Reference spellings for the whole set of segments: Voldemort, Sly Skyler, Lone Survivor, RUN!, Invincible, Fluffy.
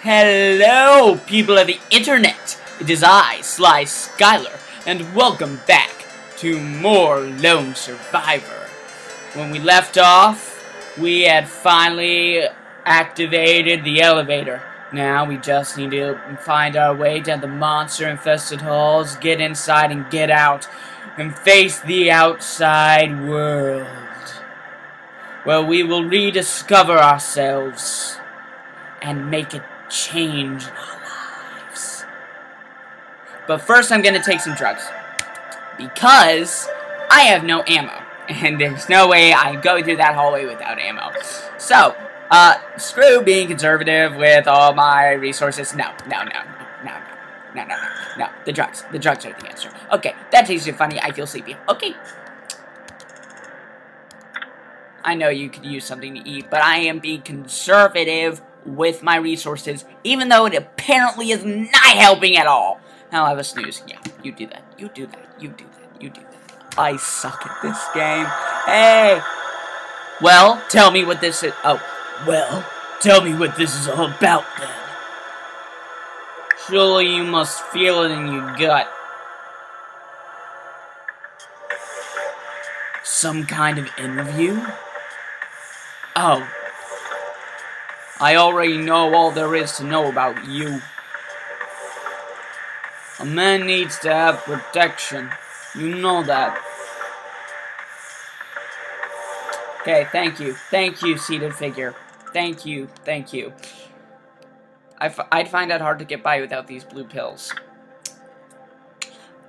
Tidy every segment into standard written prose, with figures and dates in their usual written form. Hello, people of the internet! It is I, Sly Skyler, and welcome back to more Lone Survivor. When we left off, we had finally activated the elevator. Now we just need to find our way down the monster-infested halls, get inside and get out, and face the outside world, where we will rediscover ourselves and make a change in our lives. But first I'm gonna take some drugs, because I have no ammo, and there's no way I'm going through that hallway without ammo. So, screw being conservative with all my resources. No. The drugs are the answer. Okay, that tasted funny. I feel sleepy. Okay. I know you could use something to eat, but I am being conservative with my resources, even though it apparently is not helping at all. Now I have a snooze. Yeah, you do that. You do that. I suck at this game. Hey! Well, tell me what this is. Oh. Well, tell me what this is all about, then. Surely you must feel it in your gut. Some kind of interview? Oh. I already know all there is to know about you. A man needs to have protection. You know that. Okay, thank you. Thank you, seated figure. Thank you, thank you. I'd find that hard to get by without these blue pills.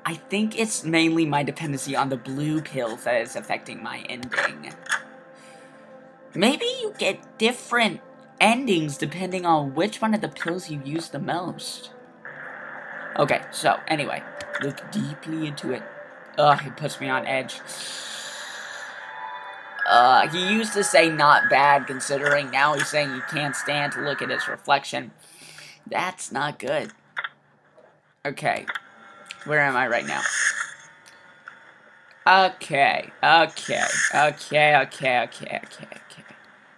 I think it's mainly my dependency on the blue pills that is affecting my ending. Maybe you get different endings depending on which one of the pills you use the most. Okay, so anyway, look deeply into it. Ugh, it puts me on edge. He used to say not bad, considering now he's saying he can't stand to look at his reflection. That's not good. Okay. Where am I right now? Okay.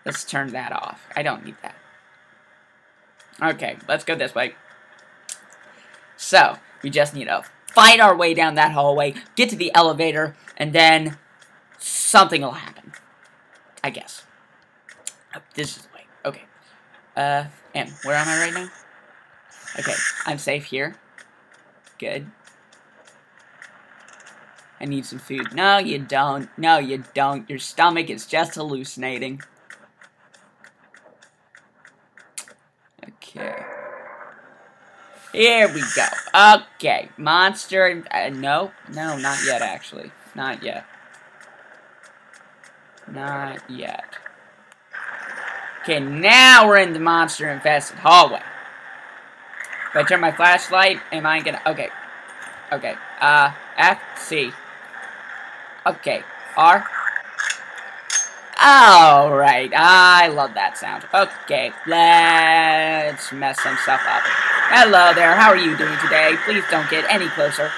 Let's turn that off. I don't need that. Okay, let's go this way. So, we just need to fight our way down that hallway, get to the elevator, and then something will happen. I guess. Oh, this is the way. Okay. Where am I right now? Okay, I'm safe here. Good. I need some food. No, you don't. No, you don't. Your stomach is just hallucinating. Okay. Here we go. Okay. Monster. No, not yet, actually. Not yet. Okay, now we're in the monster-infested hallway. If I turn my flashlight, am I gonna... Okay. Okay. F, C. Okay. R. Alright. I love that sound. Okay. Let's mess some stuff up. Hello there. How are you doing today? Please don't get any closer.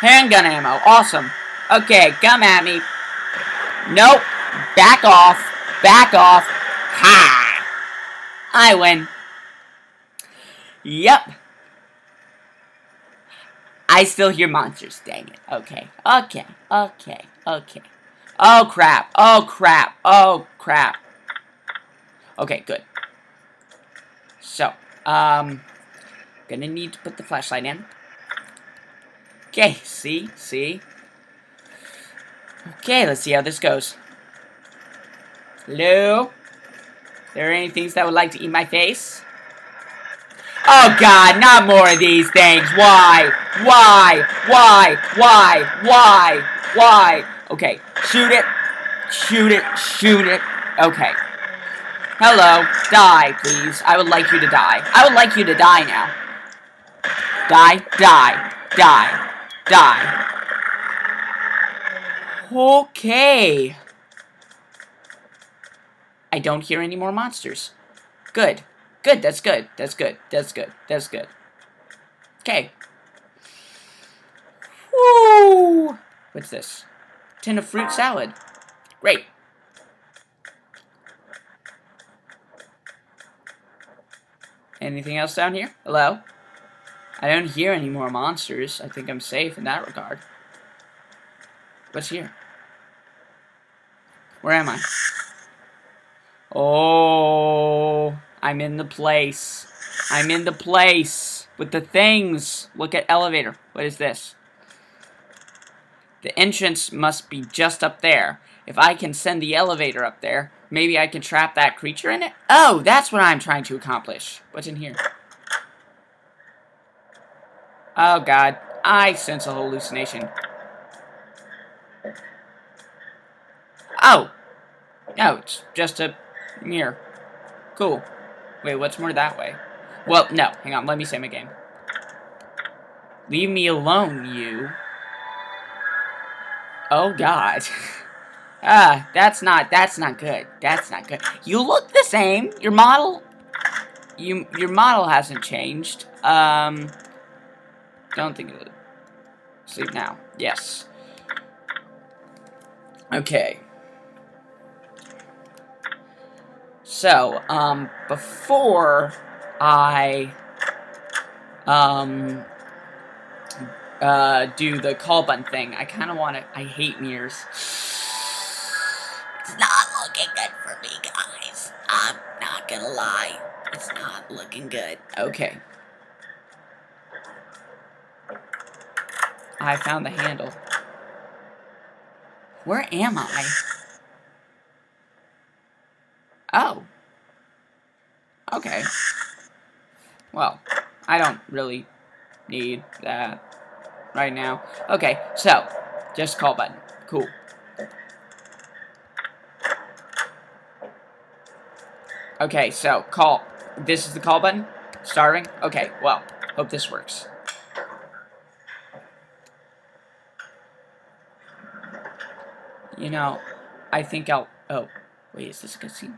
Handgun ammo. Awesome. Okay, come at me. Nope. Back off. Back off. Ha! I win. Yep. I still hear monsters. Dang it. Okay. Oh, crap. Okay, good. So, gonna need to put the flashlight in. Okay, see. Okay, let's see how this goes. Hello? There are any things that would like to eat my face? Oh god, not more of these things! Why? Okay, shoot it. Okay. Hello, die, please. I would like you to die. now. Die. Okay. I don't hear any more monsters. Good. That's good. Okay. Woo! What's this? A tin of fruit salad. Great. Anything else down here? Hello? I don't hear any more monsters. I think I'm safe in that regard. What's here? Where am I? Oh, I'm in the place. I'm in the place with the things. Look at elevator. What is this? The entrance must be just up there. If I can send the elevator up there, maybe I can trap that creature in it? Oh, that's what I'm trying to accomplish. What's in here? Oh, God. I sense a hallucination. Oh! No, it's just a mirror. Cool. Wait, what's more that way? Well, no. Hang on. Let me save my game. Leave me alone, you. Oh, God. Ah, that's not good. That's not good. You look the same. Your model, your model hasn't changed. Don't think it would. Sleep now. Yes. Okay. So, before I, do the call button thing, I kind of want to, I hate mirrors. It's not looking good for me, guys. I'm not gonna lie. It's not looking good. Okay. I found the handle. Where am I? Oh. Okay. Well, I don't really need that right now. Okay, so, just call button. Cool. Okay, so, call. This is the call button? Starving? Okay, well, hope this works. You know, I think I'll... Oh, wait, is this a cutscene?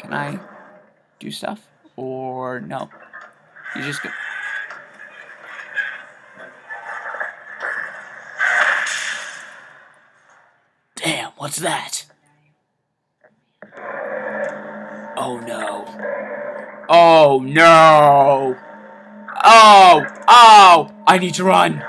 Can I do stuff? Or no? You just go... Damn, what's that? Oh no. Oh no! Oh! Oh! I need to run!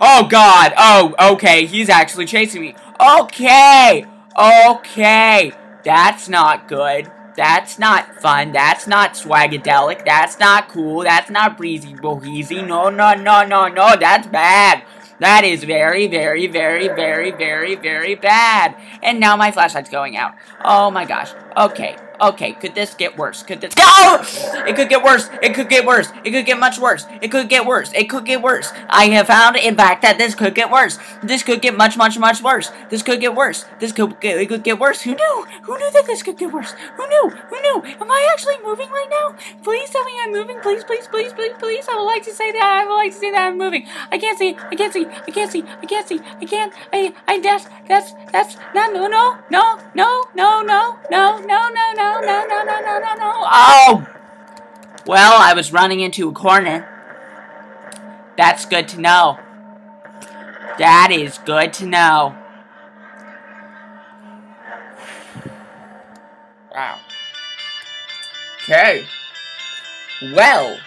Oh god! Oh, okay, he's actually chasing me. Okay! Okay! That's not good. That's not fun. That's not swagadelic. That's not cool. That's not breezy boheezy. No, no, no, no, no. That's bad. That is very, very, very, very, very, very bad. And now my flashlight's going out. Oh my gosh. Okay. Okay. Could this get worse? Could this- No! It could get worse. It could get worse. It could get much worse. It could get worse. It could get worse. I have found, in fact, that this could get worse. This could get much, much, much worse. This could get worse. This could get- It could get worse. Who knew? Who knew that this could get worse? Who knew? Who knew? Am I actually moving right now? Please tell me I'm moving. Please, please, please, please, please. I would like to say that. I would like to say that I'm moving. I can't see. I can't see. I can't see. I can't see. I can't. I that's not no no no no no no no no no no no no no no no. Oh. Well, I was running into a corner. That's good to know. That is good to know. Wow. Okay. Well.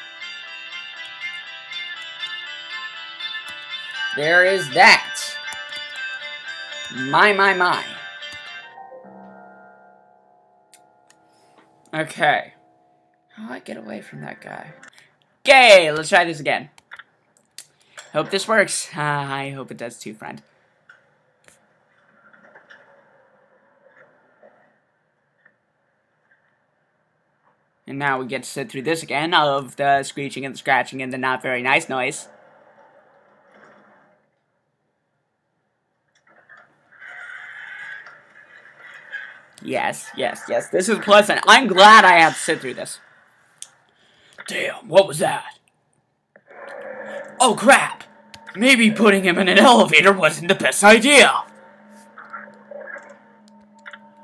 There is that. My, my. Okay. How do I get away from that guy? Okay, let's try this again. Hope this works. I hope it does too, friend. And now we get to sit through this again of the screeching and the scratching and the not very nice noise. Yes, yes, yes. This is pleasant. I'm glad I had to sit through this. Damn, what was that? Oh, crap. Maybe putting him in an elevator wasn't the best idea.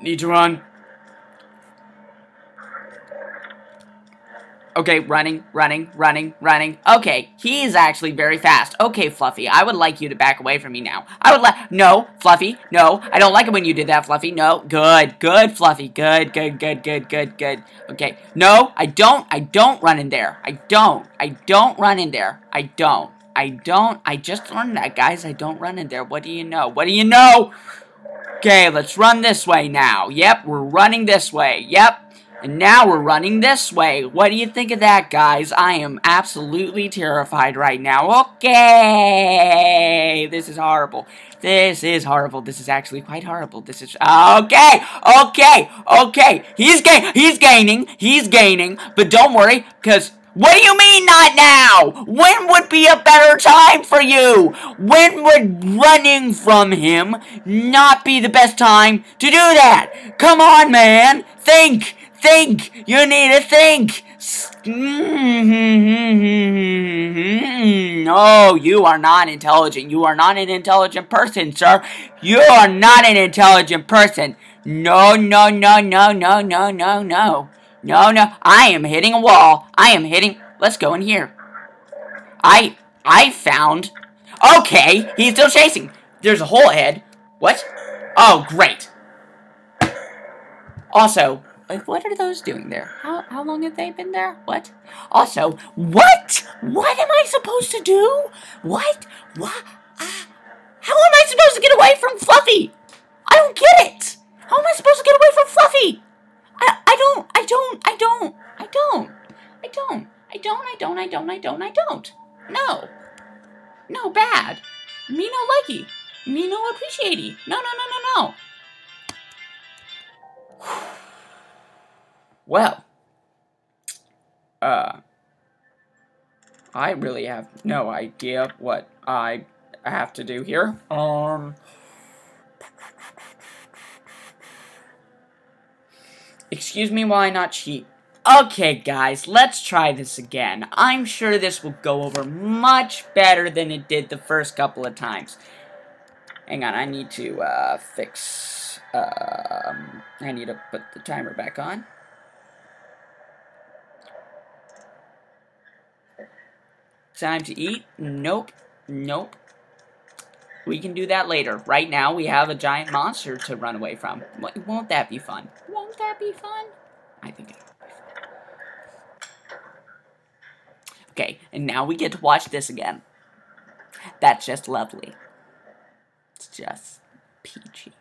Need to run. Okay, running, running, running, running. Okay, he is actually very fast. Okay, Fluffy, I would like you to back away from me now. I would like... No, Fluffy, no. I don't like it when you did that, Fluffy. No, good, good, Fluffy. Good, good, good, good, good, good. Okay, no, I don't run in there. I don't run in there. I just learned that, guys. I don't run in there. What do you know? What do you know? Okay, let's run this way now. Yep, we're running this way. Yep. And now we're running this way. What do you think of that, guys? I am absolutely terrified right now. Okay. This is horrible. This is horrible. This is actually quite horrible. This is... Okay. Okay. Okay. He's gaining. He's gaining. But don't worry, because... What do you mean not now? When would be a better time for you? When would running from him not be the best time to do that? Come on, man. Think. Think! You need to think! No, you are not intelligent. You are not an intelligent person, sir. You are not an intelligent person. No, no, no, no, no, no, no, no. No, no. I am hitting a wall. I am hitting... Let's go in here. I found... Okay, he's still chasing. There's a whole head. What? Oh, great. Also... What are those doing there? How long have they been there? What? Also, what? What am I supposed to do? What? What? How am I supposed to get away from Fluffy? I don't get it. How am I supposed to get away from Fluffy? I don't. No. No bad. Me no likey. Me no appreciatey. No. Well, I really have no idea what I have to do here. Excuse me while I not cheat. Okay, guys, let's try this again. I'm sure this will go over much better than it did the first couple of times. Hang on, I need to, fix, I need to put the timer back on. Time to eat? Nope. Nope. We can do that later. Right now, we have a giant monster to run away from. Won't that be fun? Won't that be fun? I think it'll be fun. Okay, and now we get to watch this again. That's just lovely. It's just peachy.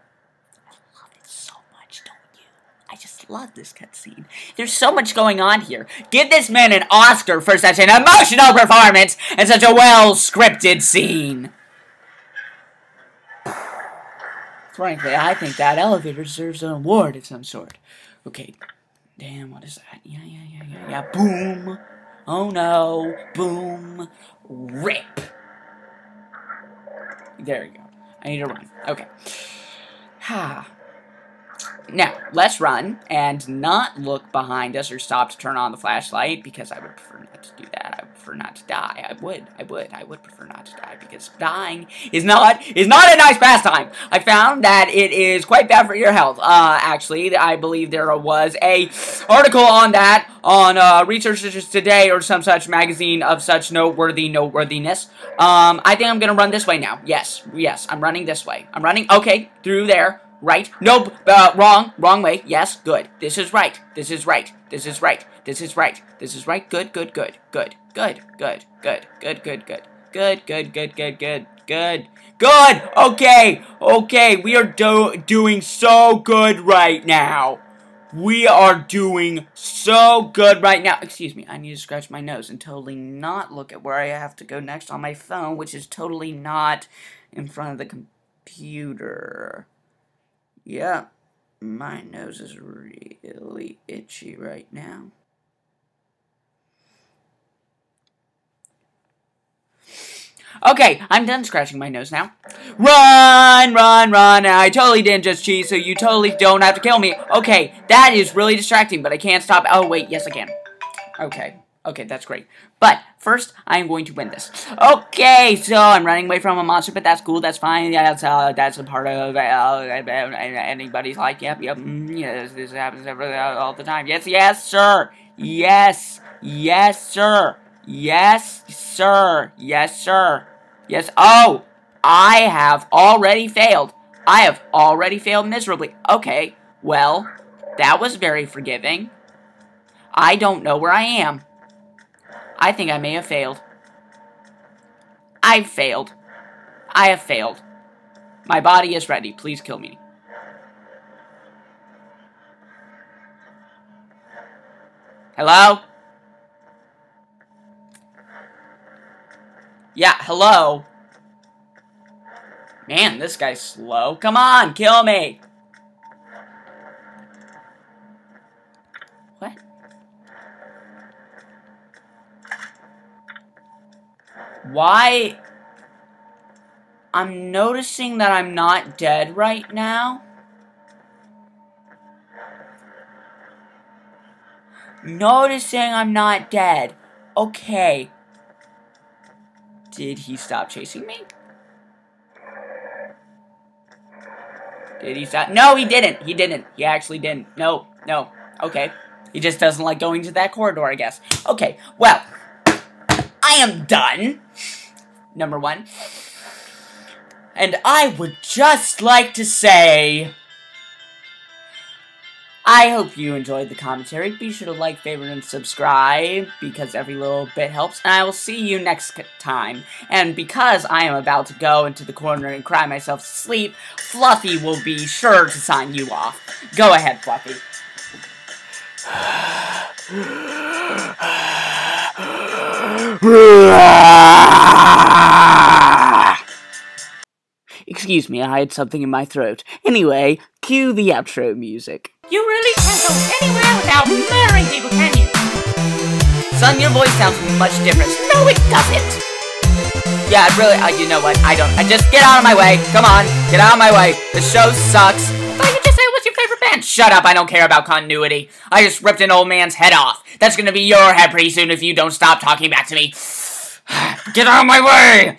I love it so much, don't you? I just love this cutscene. There's so much going on here. Give this man an Oscar for such an emotional performance and such a well-scripted scene. Frankly, I think that elevator deserves an award of some sort. Okay. Damn, what is that? Yeah. Boom. Oh, no. Boom. Rip. There we go. I need to run. Okay. Ha. Now, let's run and not look behind us or stop to turn on the flashlight, because I would prefer not to do that. I would prefer not to die. I would prefer not to die, because dying is not a nice pastime. I found that it is quite bad for your health. Actually, I believe there was a article on that on Researchers Today or some such magazine of such noteworthiness. I think I'm gonna run this way now. Yes, I'm running this way. I'm running, okay, through there. Right? Nope. Wrong way. Yes. Good. This is right. This is right. This is right. This is right. This is right. Good. Okay. We are doing so good right now. We are doing so good right now. Excuse me. I need to scratch my nose and totally not look at where I have to go next on my phone, which is totally not in front of the computer. Yeah, my nose is really itchy right now. Okay, I'm done scratching my nose now. Run! I totally didn't just cheat, so you totally don't have to kill me. Okay, that is really distracting, but I can't stop. Oh, wait, yes, I can. Okay, Okay, that's great. But first, I am going to win this. Okay, so I'm running away from a monster, but that's cool. That's fine. Yeah, that's a part of anybody's life. Yep. Yeah, this happens all the time. Yes, sir. Oh, I have already failed. I have already failed miserably. Okay, well, that was very forgiving. I don't know where I am. I think I may have failed. I've failed. I have failed. My body is ready. Please kill me. Hello? Yeah, hello? Man, this guy's slow. Come on, kill me! What? Why? I'm noticing that I'm not dead right now. Noticing I'm not dead. Okay. Did he stop chasing me? Did he stop? No, he didn't. He didn't. He actually didn't. No. Okay. He just doesn't like going to that corridor, I guess. Okay, well. I am done, number one, and I would just like to say, I hope you enjoyed the commentary. Be sure to like, favorite, and subscribe, because every little bit helps, and I will see you next time. And because I am about to go into the corner and cry myself to sleep, Fluffy will be sure to sign you off. Go ahead, Fluffy. Excuse me, I had something in my throat. Anyway, cue the outro music. You really can't go anywhere without murdering people, can you? Son, your voice sounds much different. No, it doesn't! Yeah, really, you know what, I just get out of my way. Come on, get out of my way. The show sucks. Why did you say it was your favorite band? Shut up, I don't care about continuity. I just ripped an old man's head off. That's gonna be your head pretty soon if you don't stop talking back to me. Get out of my way!